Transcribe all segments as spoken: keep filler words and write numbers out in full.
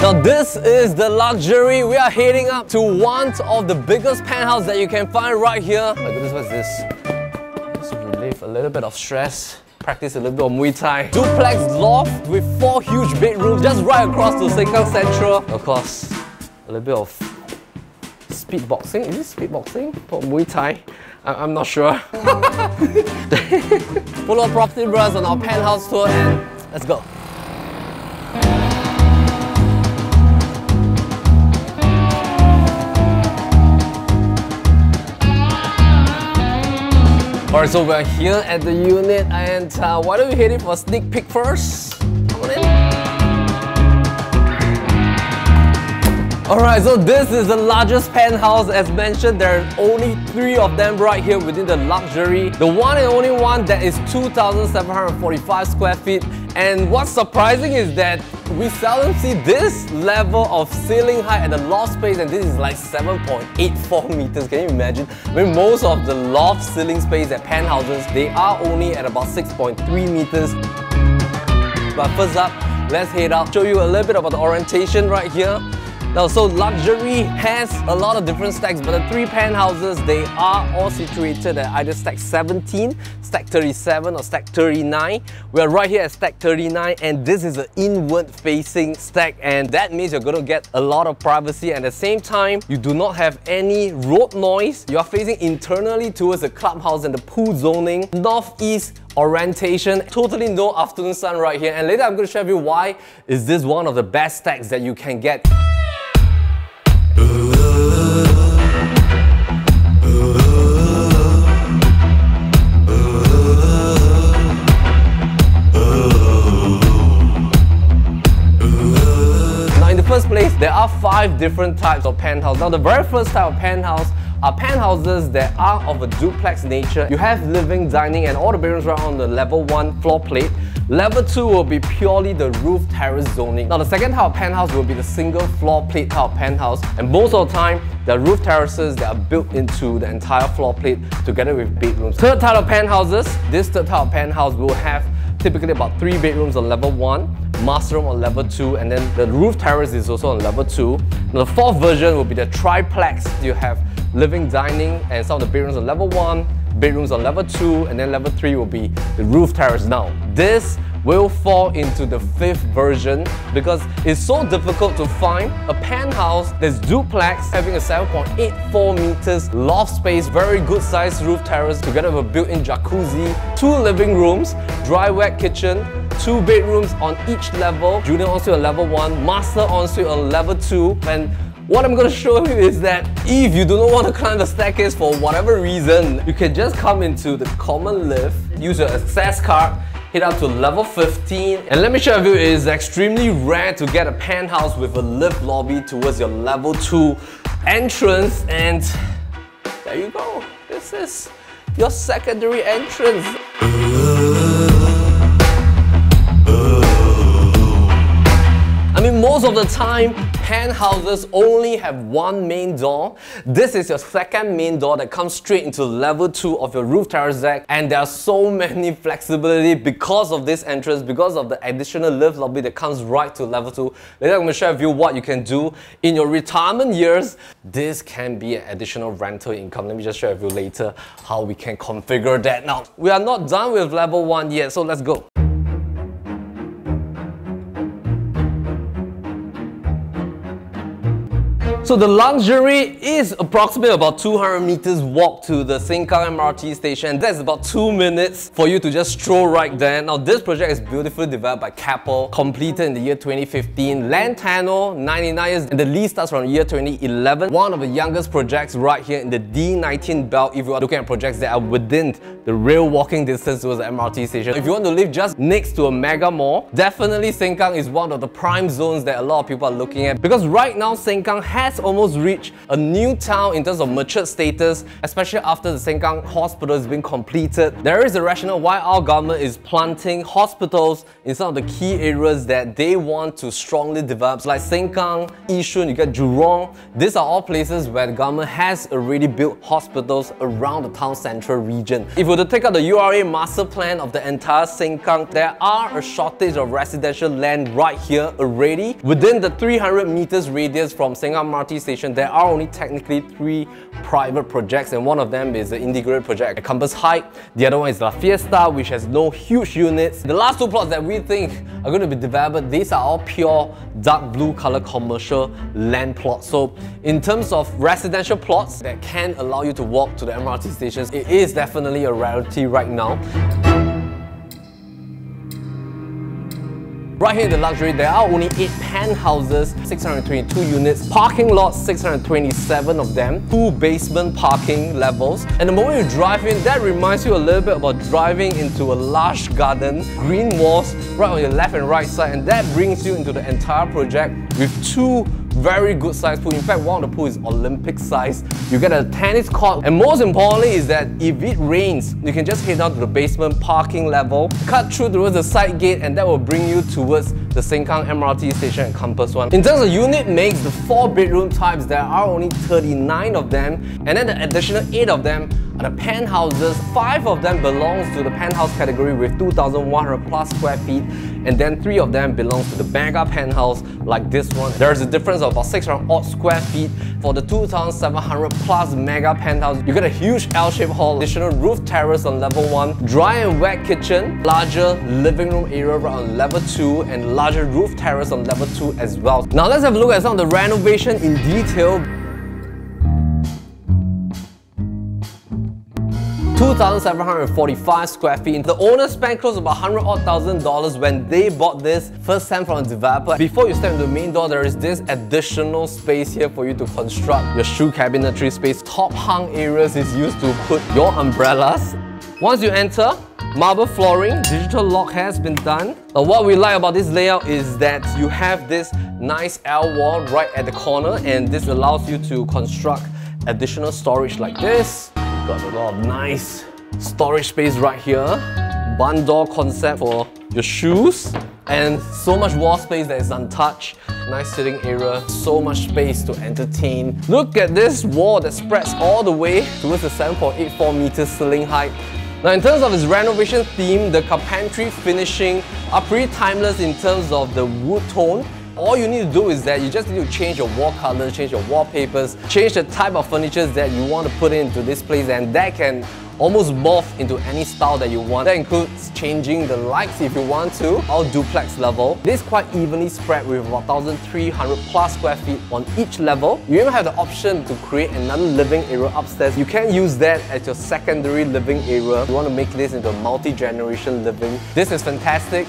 Now this is The Luxurie. We are heading up to one of the biggest penthouse that you can find right here. My goodness, what's this? Just relieve a little bit of stress. Practice a little bit of Muay Thai. Duplex loft with four huge bedrooms just right across to Sengkang Central. Of course, a little bit of speed boxing. Is this speed boxing or Muay Thai? I'm not sure. Follow Property Brothers on our penthouse tour and let's go. Alright, so we're here at the unit and uh, why don't we head in for a sneak peek first? Come on in. Alright, so this is the largest penthouse. As mentioned, there are only three of them right here within The Luxurie. The one and only one that is two thousand seven hundred forty-five square feet. And what's surprising is that we seldom see this level of ceiling height at the loft space, and this is like seven point eight four meters. Can you imagine? I mean, most of the loft ceiling space at penthouses, they are only at about six point three meters. But first up, let's head out, show you a little bit about the orientation right here. Now, so Luxurie has a lot of different stacks, but the three penthouses, they are all situated at either stack seventeen, stack thirty-seven or stack thirty-nine. We're right here at stack thirty-nine, and this is an inward facing stack, and that means you're going to get a lot of privacy, and at the same time you do not have any road noise. You're facing internally towards the clubhouse and the pool zoning, northeast orientation, totally no afternoon sun right here. And later I'm going to share with you why is this one of the best stacks that you can get. Place, there are five different types of penthouse. Now the very first type of penthouse are penthouses that are of a duplex nature. You have living, dining and all the bedrooms right on the level one floor plate. Level two will be purely the roof terrace zoning. Now the second type of penthouse will be the single floor plate type of penthouse, and most of the time the roof terraces that are built into the entire floor plate together with bedrooms. Third type of penthouses, this third type of penthouse will have typically about three bedrooms on level one, master room on level two, and then the roof terrace is also on level two. Now the fourth version will be the triplex. You have living, dining and some of the bedrooms on level one, bedrooms on level two, and then level three will be the roof terrace. Now this will fall into the fifth version because it's so difficult to find a penthouse that's duplex having a seven point eight four meters loft space, very good sized roof terrace together with a built-in jacuzzi, two living rooms, dry wet kitchen, two bedrooms on each level, junior ensuite on level one, master ensuite on level two. And what I'm going to show you is that if you do not want to climb the staircase for whatever reason, you can just come into the common lift, use your access card, head up to level fifteen, and let me share with you, it is extremely rare to get a penthouse with a lift lobby towards your level two entrance. And there you go, this is your secondary entrance. I mean, most of the time penthouses only have one main door. This is your second main door that comes straight into level two of your roof terrace deck, and there are so many flexibility because of this entrance, because of the additional lift lobby that comes right to level two. Later I'm going to share with you what you can do in your retirement years. This can be an additional rental income. Let me just share with you later how we can configure that. Now we are not done with level one yet, so let's go. So The Luxurie is approximately about two hundred meters walk to the Sengkang M R T station. That's about two minutes for you to just stroll right there. Now this project is beautifully developed by Keppel, completed in the year twenty fifteen, land tenure ninety-nine years, and the lease starts from the year twenty eleven. One of the youngest projects right here in the D nineteen belt if you are looking at projects that are within the real walking distance towards the M R T station. If you want to live just next to a mega mall, definitely Sengkang is one of the prime zones that a lot of people are looking at, because right now Sengkang has let's almost reach a new town in terms of matured status, especially after the Sengkang Hospital has been completed. There is a rationale why our government is planting hospitals in some of the key areas that they want to strongly develop, like Sengkang, Yishun, you get Jurong. These are all places where the government has already built hospitals around the town central region. If we were to take out the U R A master plan of the entire Sengkang, there are a shortage of residential land right here already. Within the three hundred meters radius from Sengkang M R T station, there are only technically three private projects, and one of them is the integrated project at Compass Heights. The other one is La Fiesta, which has no huge units. The last two plots that we think are going to be developed, these are all pure dark blue color commercial land plots. So in terms of residential plots that can allow you to walk to the M R T stations, it is definitely a rarity right now. Right here in the Luxurie, there are only eight penthouses, six hundred twenty-two units, parking lots, six hundred twenty-seven of them, two basement parking levels. And the moment you drive in, that reminds you a little bit about driving into a lush garden, green walls right on your left and right side, and that brings you into the entire project with two very good sized pool. In fact, one of the pools is Olympic size. You get a tennis court, and most importantly is that if it rains, you can just head down to the basement parking level, cut through towards the side gate, and that will bring you towards the Sengkang M R T station and Compass One. In terms of unit makes, the four bedroom types, there are only thirty-nine of them, and then the additional eight of them are the penthouses. Five of them belongs to the penthouse category with two thousand one hundred plus square feet, and then three of them belongs to the mega penthouse like this one. There's a difference of about six hundred odd square feet. For the two thousand seven hundred plus mega penthouse, you get a huge L-shaped hall, additional roof terrace on level one, dry and wet kitchen, larger living room area right on level two, and larger roof terrace on level two as well. Now let's have a look at some of the renovation in detail. two thousand seven hundred forty-five square feet. The owner spent close to about one hundred odd thousand dollars when they bought this first time from a developer. Before you step into the main door, there is this additional space here for you to construct your shoe cabinetry space. Top hung areas is used to put your umbrellas. Once you enter, marble flooring, digital lock has been done. Now what we like about this layout is that you have this nice L wall right at the corner, and this allows you to construct additional storage like this. Got a lot of nice storage space right here. Bundle concept for your shoes. And so much wall space that is untouched. Nice sitting area. So much space to entertain. Look at this wall that spreads all the way towards the seven point eight four meters ceiling height. Now in terms of its renovation theme, the carpentry finishing are pretty timeless in terms of the wood tone. All you need to do is that you just need to change your wall colors, change your wallpapers, change the type of furniture that you want to put into this place, and that can almost morph into any style that you want. That includes changing the lights if you want to, or duplex level. This is quite evenly spread with about one thousand three hundred plus square feet on each level. You even have the option to create another living area upstairs. You can use that as your secondary living area. You want to make this into a multi-generation living. This is fantastic.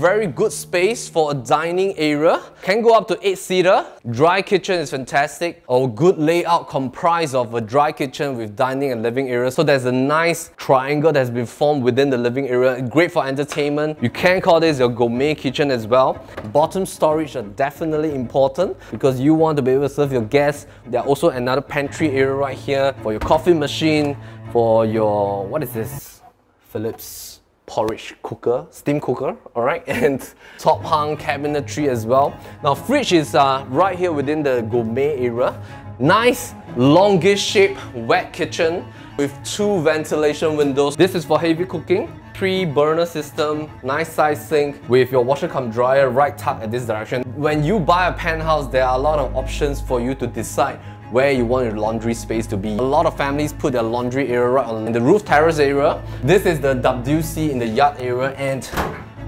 Very good space for a dining area. Can go up to eight seater. Dry kitchen is fantastic. A good layout comprised of a dry kitchen with dining and living area. So there's a nice triangle that's been formed within the living area. Great for entertainment. You can call this your gourmet kitchen as well. Bottom storage are definitely important because you want to be able to serve your guests. There's also another pantry area right here for your coffee machine, for your, what is this? Philips porridge cooker, steam cooker, all right, and top hung cabinetry as well. Now fridge is uh, right here within the gourmet area. Nice longish shaped wet kitchen with two ventilation windows. This is for heavy cooking. Three burner system, nice size sink with your washer cum dryer right tucked at this direction. When you buy a penthouse, there are a lot of options for you to decide where you want your laundry space to be. A lot of families put their laundry area right on the roof terrace area. This is the W C in the yard area, and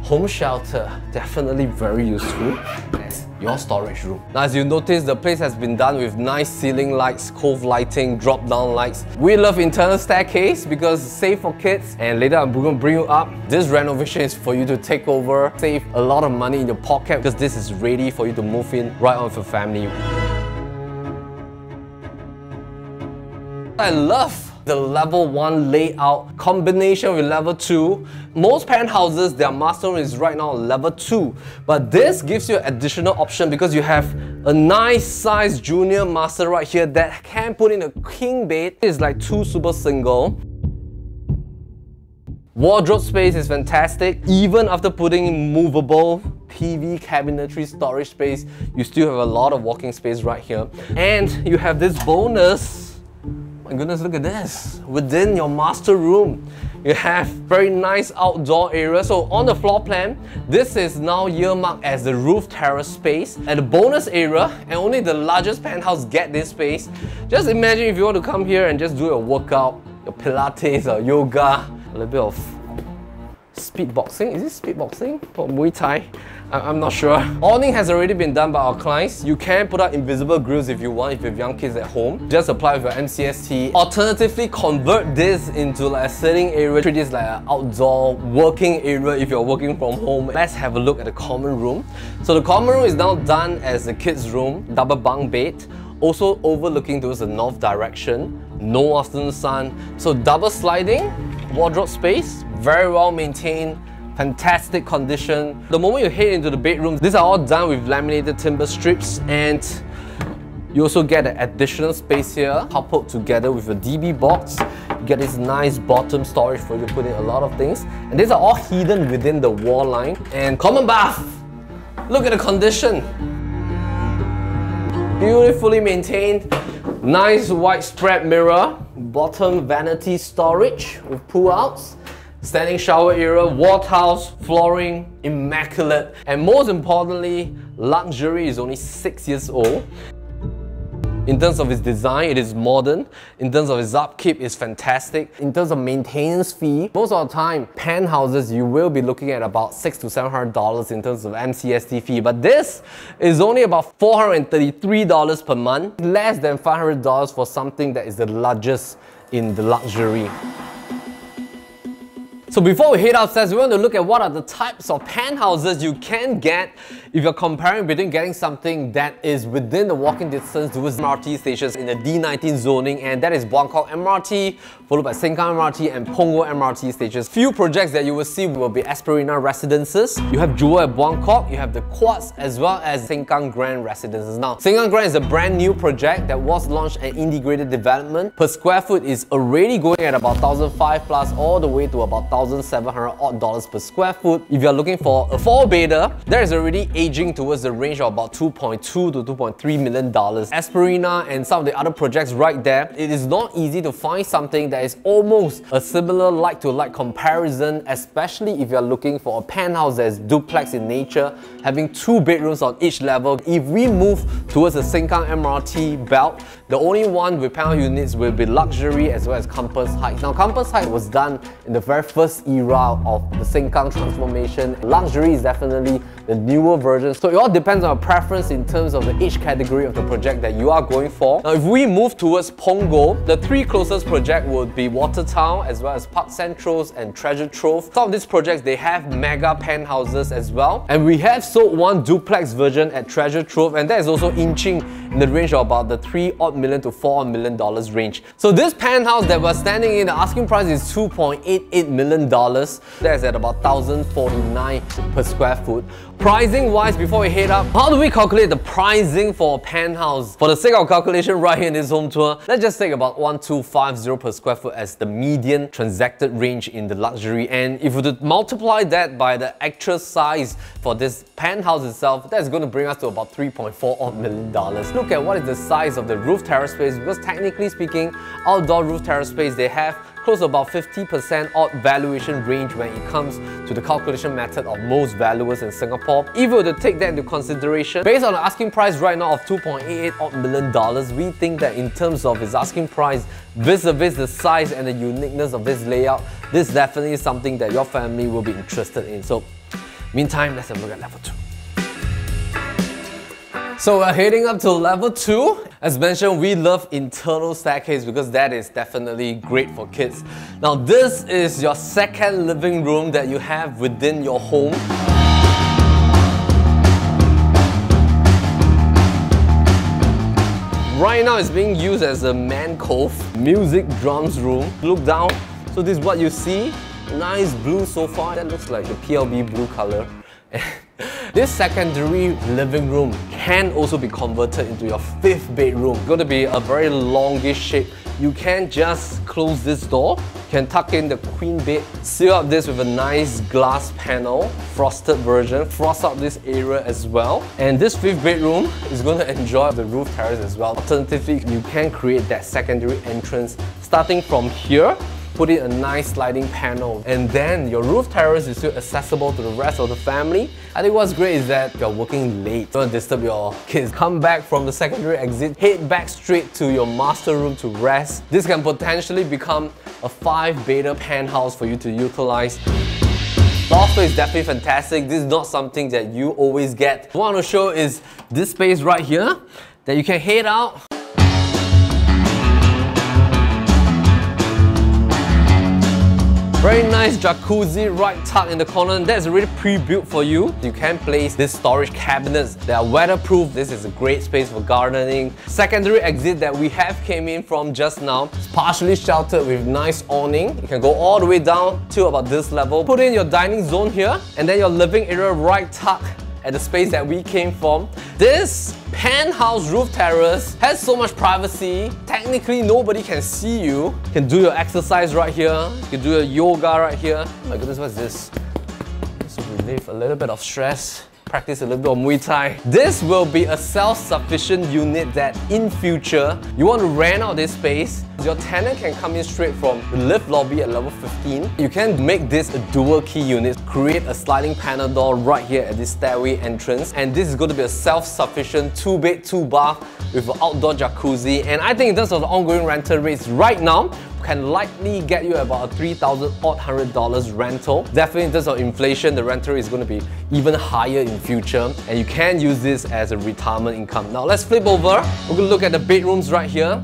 home shelter, definitely very useful. That's your storage room. Now as you notice, the place has been done with nice ceiling lights, cove lighting, drop down lights. We love internal staircase because it's safe for kids, and later I'm going to bring you up. This renovation is for you to take over, save a lot of money in your pocket because this is ready for you to move in right on with your family. I love the level one layout combination with level two. Most penthouses, their master room is right now level two, but this gives you an additional option because you have A nice size junior master right here that can put in a king bed. It's like two super single. Wardrobe space is fantastic. Even after putting in movable T V cabinetry storage space, you still have a lot of walking space right here. And you have this bonus. My goodness, look at this. Within your master room, you have very nice outdoor area. So on the floor plan, this is now earmarked as the roof terrace space and the bonus area, and only the largest penthouse get this space. Just imagine if you want to come here and just do your workout, your Pilates or yoga, a little bit of speed boxing. Is it speed boxing or Muay Thai? I'm not sure. Awning has already been done by our clients. You can put out invisible grills if you want, if you have young kids at home. Just apply with your M C S T. Alternatively, convert this into like a sitting area. Treat this like an outdoor working area if you're working from home. Let's have a look at the common room. So the common room is now done as the kids' room, double bunk bed, also overlooking towards the north direction. No afternoon sun. So double sliding, wardrobe space, very well maintained. Fantastic condition. The moment you head into the bedrooms, these are all done with laminated timber strips, and you also get an additional space here, coupled together with a D B box. You get this nice bottom storage for you to put in a lot of things. And these are all hidden within the wall line. And common bath! Look at the condition! Beautifully maintained. Nice wide spread mirror. Bottom vanity storage with pull-outs. Standing shower area, wall tiles, flooring, immaculate. And most importantly, Luxurie is only six years old. In terms of its design, it is modern. In terms of its upkeep, it's fantastic. In terms of maintenance fee, most of the time, penthouses, you will be looking at about six hundred to seven hundred dollars in terms of M C S T fee. But this is only about four hundred thirty-three dollars per month, less than five hundred dollars for something that is the largest in the Luxurie. So before we head upstairs, we want to look at what are the types of penthouses you can get if you're comparing between getting something that is within the walking distance towards M R T stations in the D nineteen zoning, and that is Buangkok M R T, followed by Sengkang M R T and Punggol M R T stations. Few projects that you will see will be Esparina Residences. You have Jewel at Buangkok, you have the Quads, as well as Sengkang Grand Residences. Now, Sengkang Grand is a brand new project that was launched and integrated development. Per square foot is already going at about one thousand five plus all the way to about one thousand seven hundred dollars per square foot. If you're looking for a four-bedder, there is already aging towards the range of about two point two to two point three million dollars. Esparina and some of the other projects right there, it is not easy to find something that is almost a similar like-to-like comparison, especially if you're looking for a penthouse that is duplex in nature, having two bedrooms on each level. If we move towards the Sengkang M R T belt, the only one with penthouse units will be Luxurie as well as Compass Heights. Now, Compass Heights was done in the very first era of the Sengkang transformation. Luxurie is definitely the newer version. So it all depends on your preference in terms of the age category of the project that you are going for. Now, if we move towards Punggol, the three closest projects would be Watertown, as well as Park Centrals and Treasure Trove. Some of these projects, they have mega penthouses as well. And we have sold one duplex version at Treasure Trove, and that is also inching in the range of about the three odd million to four million dollars range. So this penthouse that we're standing in, the asking price is two point eight eight million dollars. That's at about one thousand forty-nine per square foot. Pricing wise, before we head up, how do we calculate the pricing for a penthouse? For the sake of calculation right here in this home tour, let's just take about one two five zero per square foot as the median transacted range in the Luxurie. And if we were to multiply that by the actual size for this penthouse itself, that's going to bring us to about three point four million dollars. Look at what is the size of the roof terrace space, because technically speaking, outdoor roof terrace space, they have close to about fifty percent odd valuation range when it comes to the calculation method of most valuers in Singapore. If we were to take that into consideration, based on the asking price right now of two point eight eight million dollars, we think that in terms of its asking price, vis-a-vis the size and the uniqueness of this layout, this definitely is something that your family will be interested in. So, meantime, let's have a look at level two. So we're heading up to level two. As mentioned, we love internal staircase because that is definitely great for kids. Now, this is your second living room that you have within your home. Right now, it's being used as a man cave, music drums room. Look down, so this is what you see. Nice blue sofa, that looks like the P L B blue color. This secondary living room can also be converted into your fifth bedroom. It's going to be a very longish shape. You can just close this door, you can tuck in the queen bed, seal up this with a nice glass panel, frosted version, frost up this area as well. And this fifth bedroom is going to enjoy the roof terrace as well. Alternatively, you can create that secondary entrance starting from here, put in a nice sliding panel, and then your roof terrace is still accessible to the rest of the family. I think what's great is that you're working late, don't disturb your kids. Come back from the secondary exit, head back straight to your master room to rest. This can potentially become a five-bedder penthouse for you to utilize. Lofter is definitely fantastic. This is not something that you always get. What I want to show is this space right here that you can head out. Very nice jacuzzi right tucked in the corner, and that's already pre-built for you. You can place these storage cabinets that are weatherproof. This is a great space for gardening. Secondary exit that we have came in from just now. It's partially sheltered with nice awning. You can go all the way down to about this level. Put in your dining zone here, and then your living area right tucked at the space that we came from. This penthouse roof terrace has so much privacy. Technically, nobody can see you. You can do your exercise right here. You can do your yoga right here. My goodness, what's this? This will relieve a little bit of stress. Practice a little bit of Muay Thai. This will be a self-sufficient unit that in future, you want to rent out this space. Your tenant can come in straight from the lift lobby at level fifteen. You can make this a dual key unit. Create a sliding panel door right here at this stairway entrance. And this is going to be a self-sufficient two bed, two bath with an outdoor jacuzzi. And I think in terms of the ongoing rental rates right now, can likely get you about a three thousand eight hundred dollars rental. Definitely in terms of inflation, the rental is going to be even higher in future, and you can use this as a retirement income. Now let's flip over. We're going to look at the bedrooms right here.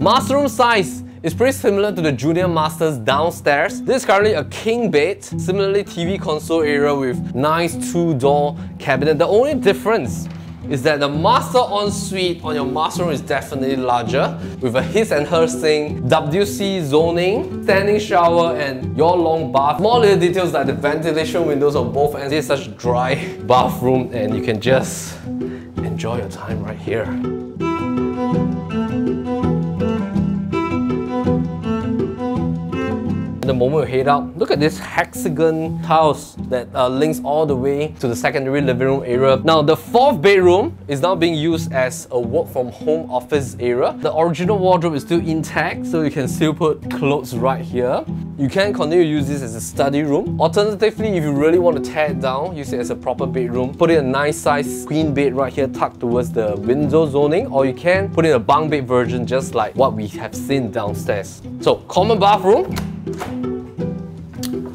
Master room size is pretty similar to the junior masters downstairs. This is currently a king bed. Similarly, T V console area with nice two-door cabinet. The only difference is that the master ensuite on your master room is definitely larger, with a his and her sink, W C zoning, standing shower, and your long bath. More little details like the ventilation windows on both ends. It's such a dry bathroom, and you can just enjoy your time right here. The moment you head out, look at this hexagon tiles that uh, links all the way to the secondary living room area. Now the fourth bedroom is now being used as a work from home office area. The original wardrobe is still intact, so you can still put clothes right here. You can continue to use this as a study room. Alternatively, if you really want to tear it down, use it as a proper bedroom. Put in a nice size queen bed right here tucked towards the window zoning, or you can put in a bunk bed version just like what we have seen downstairs. So common bathroom.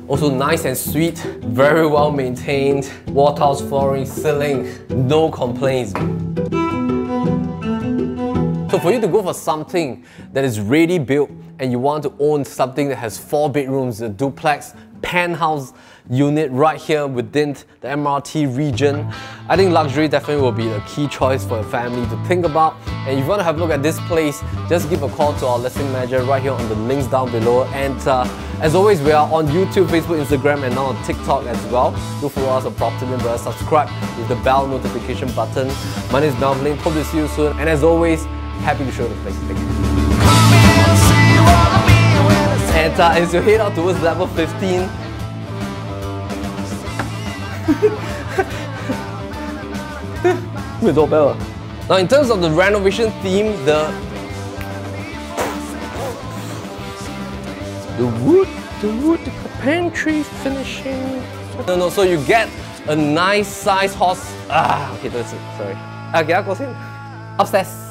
Also nice and sweet, very well maintained, wall tiles, flooring, ceiling, no complaints. So for you to go for something that is ready built and you want to own something that has four bedrooms, a duplex, penthouse unit right here within the M R T region, I think Luxurie definitely will be a key choice for your family to think about. And if you want to have a look at this place, just give a call to our listing manager right here on the links down below. And uh, as always, we are on YouTube, Facebook, Instagram, and now on TikTok as well. Do follow us on PropertyLimBrothers, subscribe with the bell notification button. My name is Melvin Lim, hope to see you soon, and as always, happy to show you the place. Thank you. And uh, as you head out towards level fifteen, now in terms of the renovation theme, the the wood, the wood, the carpentry finishing. No, no. So you get a nice size horse. Ah, okay, that's it. Sorry. Okay, I'll go see. Upstairs.